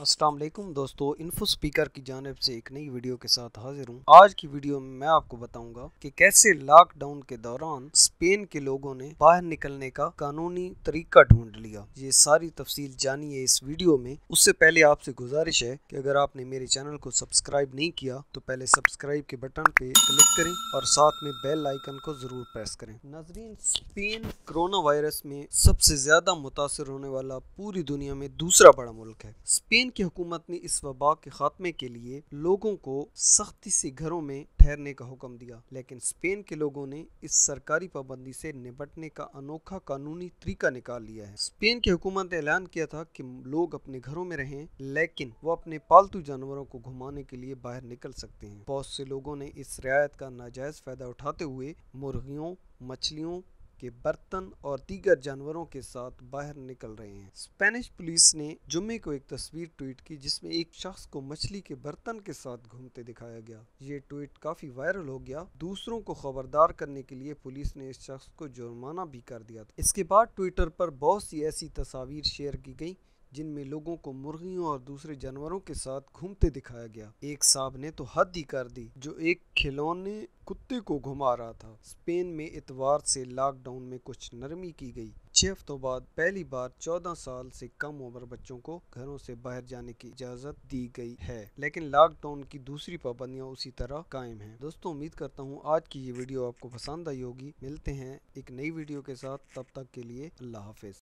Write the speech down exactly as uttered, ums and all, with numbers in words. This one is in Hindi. अस्सलाम वालेकुम दोस्तों, इन्फो स्पीकर की जानिब से एक नई वीडियो के साथ हाजिर हूँ। आज की वीडियो में मैं आपको बताऊंगा कि कैसे लॉकडाउन के दौरान स्पेन के लोगों ने बाहर निकलने का कानूनी तरीका ढूंढ लिया। ये सारी तफसील जानिए इस वीडियो में। उससे पहले आपसे गुजारिश है कि अगर आपने मेरे चैनल को सब्सक्राइब नहीं किया तो पहले सब्सक्राइब के बटन पे क्लिक करें और साथ में बेल आइकन को जरूर प्रेस करें। नाजरीन, स्पेन कोरोना वायरस में सबसे ज्यादा मुतासर होने वाला पूरी दुनिया में दूसरा बड़ा मुल्क है। स्पेन की हुकूमत ने इस वबा के खात्मे के लिए लोगों को सख्ती से घरों में ठहरने का हुक्म दिया, लेकिन स्पेन के लोगों ने इस सरकारी पाबंदी से निपटने का अनोखा कानूनी तरीका निकाल लिया है। स्पेन की हुकूमत ने ऐलान किया था कि लोग अपने घरों में रहें, लेकिन वो अपने पालतू जानवरों को घुमाने के लिए बाहर निकल सकते हैं। बहुत से लोगों ने इस रियायत का नाजायज फायदा उठाते हुए मुर्गियों, मछलियों के बर्तन और दीगर जानवरों के साथ बाहर निकल रहे हैं। स्पेनिश पुलिस ने जुम्मे को एक तस्वीर ट्वीट की जिसमें एक शख्स को मछली के बर्तन के साथ घूमते दिखाया गया। ये ट्वीट काफी वायरल हो गया। दूसरों को खबरदार करने के लिए पुलिस ने इस शख्स को जुर्माना भी कर दिया था। इसके बाद ट्विटर पर बहुत सी ऐसी तस्वीर शेयर की गई जिनमें लोगों को मुर्गियों और दूसरे जानवरों के साथ घूमते दिखाया गया। एक साहब ने तो हद ही कर दी जो एक खिलौने कुत्ते को घुमा रहा था। स्पेन में इतवार से लॉकडाउन में कुछ नरमी की गई। छह हफ्तों बाद पहली बार चौदह साल से कम उम्र बच्चों को घरों से बाहर जाने की इजाजत दी गई है, लेकिन लॉकडाउन की दूसरी पाबंदियां उसी तरह कायम हैं। दोस्तों, उम्मीद करता हूं आज की ये वीडियो आपको पसंद आई होगी। मिलते हैं एक नई वीडियो के साथ, तब तक के लिए अल्लाह हाफिज।